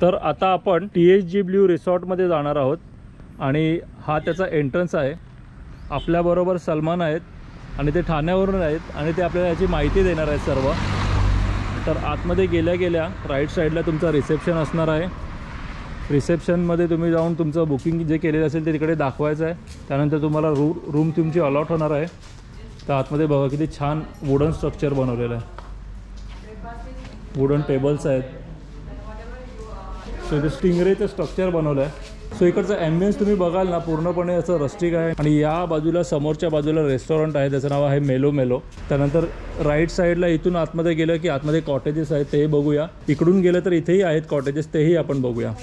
तर आता आपण THG ब्ल्यू रिसॉर्टमध्ये जाणार आहोत आणि हा त्याचा एंट्रन्स आहे। आपल्याबरोबर सलमान आहेत आणि ते ठाण्यावरून आहेत आणि ते आपल्याला याची माहिती देणार आहेत सर्व। तर आतमध्ये गेल्या गेल्या राईट साईडला तुमचा रिसेप्शन असणार आहे। रिसेप्शनमध्ये तुम्ही जाऊन तुमचं बुकिंग जे केलेलं असेल ते तिकडे दाखवायचं आहे। त्यानंतर तुम्हाला रूम तुमची अलॉट होणार आहे। तर आतमध्ये बघा किती छान वुडन स्ट्रक्चर बनवलेलं आहे, वुडन टेबल्स आहेत। सो इथे स्टिंगरेचं स्ट्रक्चर बनवलं आहे। सो इकडचं ॲम्बियन्स तुम्ही बघाल ना, पूर्णपणे असं रस्टिक आहे। आणि या बाजूला समोरच्या बाजूला रेस्टॉरंट आहे, त्याचं नाव आहे मेलो मेलो। त्यानंतर राईट साईडला इथून आतमध्ये गेलं की आतमध्ये कॉटेजेस आहेत, तेही बघूया। इकडून गेलं तर इथेही आहेत कॉटेजेस, तेही आपण बघूया।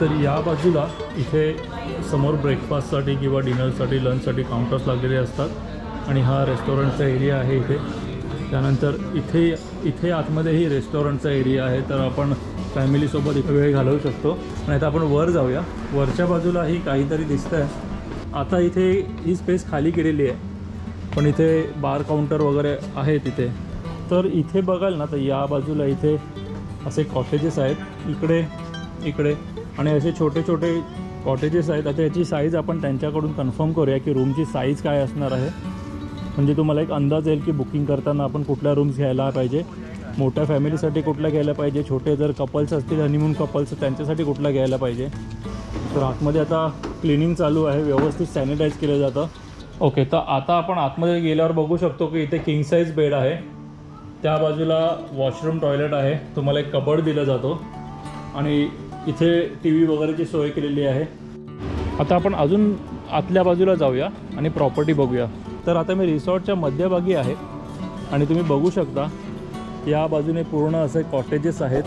तर या बाजूला इथे समोर ब्रेकफास्टसाठी किंवा डिनरसाठी, लंचसाठी काउंटर्स लागलेले असतात आणि हा रेस्टॉरंटचा एरिया आहे इथे। त्यानंतर इथे इथे आतमध्येही रेस्टॉरंटचा एरिया आहे, तर आपण फॅमिलीसोबत इथे वेळ घालवू शकतो। आणि आता आपण वर जाऊया। वरच्या बाजूला ही काहीतरी दिसतं आहे। आता इथे ही स्पेस खाली केलेली आहे, पण इथे बार काउंटर वगैरे आहे तिथे। तर इथे बघाल ना, तर या बाजूला इथे असे कॉटेजेस आहेत, इकडे इकडे, आणि असे छोटे छोटे कॉटेजेस आहेत। आता याची साईज आपण त्यांच्याकडून कन्फर्म करूया की रूमची साईज काय असणार आहे, म्हणजे तुम्हाला एक अंदाज येईल की बुकिंग करताना आपण कुठल्या रूम्स घ्यायला पाहिजे, मोठ्या फॅमिलीसाठी कुठल्या घ्यायला पाहिजे, छोटे जर कपल्स असतील, हनीमून कपल्स, त्यांच्यासाठी कुठल्या घ्यायला पाहिजे। तर आतमध्ये आता क्लिनिंग चालू आहे, व्यवस्थित सॅनिटाईज केलं जातं। ओके, तर आता आपण आतमध्ये गेल्यावर बघू शकतो की इथे किंग साईज बेड आहे, त्या बाजूला वॉशरूम टॉयलेट आहे, तुम्हाला एक कबड दिला जातो आणि इथे टी व्ही वगैरेची सोय केलेली आहे। आता आपण अजून आतल्या बाजूला जाऊया आणि प्रॉपर्टी बघूया। तर आता मी रिसॉर्टच्या मध्यभागी आहे आणि तुम्ही बघू शकता या बाजूने पूर्ण असे कॉटेजेस आहेत,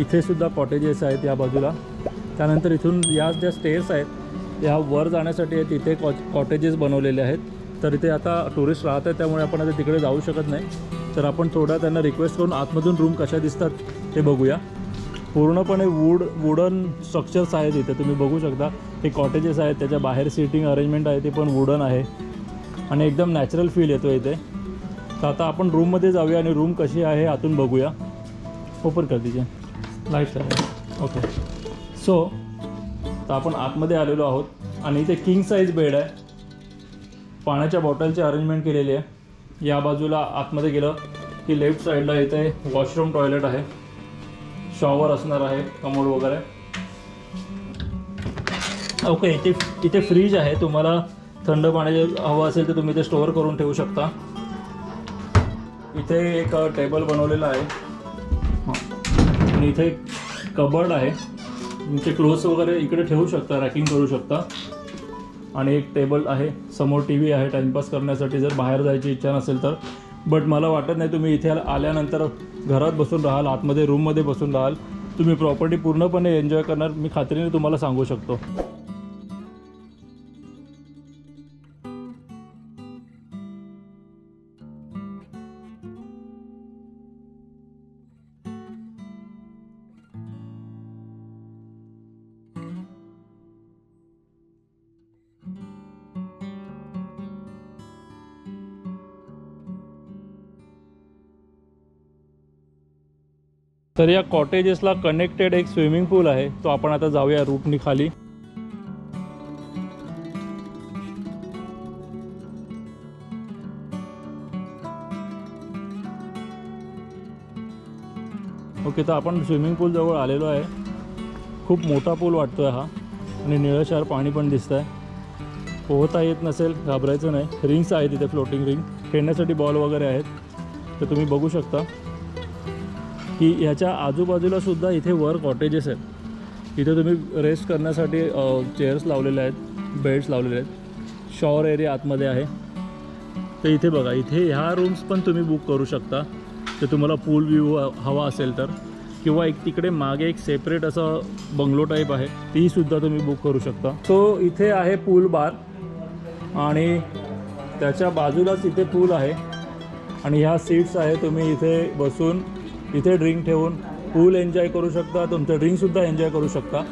इथेसुद्धा कॉटेजेस आहेत या बाजूला। त्यानंतर इथून या ज्या स्टेअर्स आहेत या वर जाण्यासाठी तिथे कॉटेजेस बनवलेले आहेत। तर इथे आता टुरिस्ट राहत आहेत, त्यामुळे आपण आता तिकडे जाऊ शकत नाही। तर आपण थोडा त्यांना रिक्वेस्ट करून आतमधून रूम कशा दिसतात ते बघूया। पूर्णपणे वुडन स्ट्रक्चर्स आहेत इथे, तुम्ही बघू शकता। हे कॉटेजेस आहेत, त्याच्या बाहेर सीटिंग अरेंजमेंट आहे, ते पण वुडन आहे आणि एकदम नॅचरल फील येतो इथे। तर आता आपण रूममध्ये जाऊया आणि रूम कशी आहे आतून बघूया। ओपन कर दीजिए लाईट। ओके, सो तर आपण आतमध्ये आलेलो आहोत आणि इथे किंग साईज बेड आहे, पाण्याच्या बॉटलची अरेंजमेंट केलेली आहे। या बाजूला आतमध्ये गेलं की लेफ्ट साईडला इथे वॉशरूम टॉयलेट आहे, शॉवर असणार आहे, कमोड वगैरे। ओके, इथे फ्रीज आहे, तुम्हाला थंड पाणी हवं असेल तर तुम्ही ते स्टोअर करून ठेवू शकता। इथे एक टेबल बनवलेला आहे आणि इथे कबर्ड आहे, तुमचे क्लोथ्स वगैरे इकडे ठेवू शकता, रॅकिंग करू शकता। आणि एक टेबल आहे, समोर टी व्ही आहे टाईमपास करण्यासाठी, जर बाहेर जायची इच्छा नसेल तर। बट मला वाटत नाही तुम्ही इथे आल्यानंतर घरात बसून राहाल, आतमध्ये रूममध्ये बसून राहाल। तुम्ही प्रॉपर्टी पूर्णपणे एन्जॉय करणार, मी खात्रीने तुम्हाला सांगू शकतो। तर या कॉटेजेसला कनेक्टेड एक स्विमिंग पूल आहे, तो आपण आता जाऊया रूटनी खाली। ओके, तर आपण स्विमिंग पूल जवळ आलेलो आहे। खूप मोठा पूल वाटतोय हा आणि निळशार पाणी पण दिसतंय। पोहता येत नसेल घाबरायचं नाही, रिंग्स आहेत तिथे, फ्लोटिंग रिंग, खेळण्यासाठी बॉल वगैरे आहेत, तर तुम्ही बघू शकता। की ह्याच्या आजूबाजूलासुद्धा इथे वर कॉटेजेस आहेत, इथे तुम्ही रेस्ट करण्यासाठी चेअर्स लावलेले आहेत, बेड्स लावलेले आहेत, शॉवर एरिया आतमध्ये आहे। तर इथे बघा, इथे ह्या रूम्स पण तुम्ही बुक करू शकता। जर तुम्हाला पूल व्ह्यू हवा असेल तर, किंवा एक तिकडे मागे एक सेपरेट असा बंगलो टाईप आहे, ती सुद्धा तुम्ही बुक करू शकता। तो इथे आहे पूल बार आणि त्याच्या बाजूलाच इथे पूल आहे आणि ह्या सीट्स आहे, तुम्ही इथे बसून इथे ड्रिंक ठेवून पूल एन्जॉय करू शकता, तुमचं ड्रिंक सुद्धा एन्जॉय करू शकता।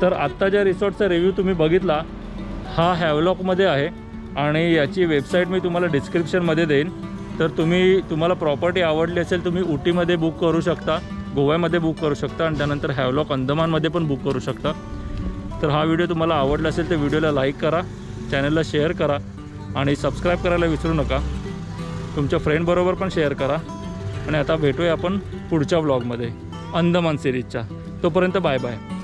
तर आत्ता ज्या रिसॉर्टचा रिव्ह्यू तुम्ही बघितला हा हॅवलॉकमध्ये आहे आणि याची वेबसाईट मी तुम्हाला डिस्क्रिप्शनमध्ये देईन। तर तुम्हाला प्रॉपर्टी आवडली असेल तुम्ही उटीमध्ये बुक करू शकता, गोव्यामध्ये बुक करू शकता आणि त्यानंतर हॅवलॉक अंदमानमध्ये पण बुक करू शकता। तर हा व्हिडिओ तुम्हाला आवडला असेल तर व्हिडिओला लाईक करा, चॅनलला शेअर करा आणि सबस्क्राईब करायला विसरू नका। तुमच्या फ्रेंडबरोबर पण शेअर करा आणि आता भेटूया आपण पुढच्या व्लॉगमध्ये अंदमान सिरीजच्या। तोपर्यंत बाय बाय।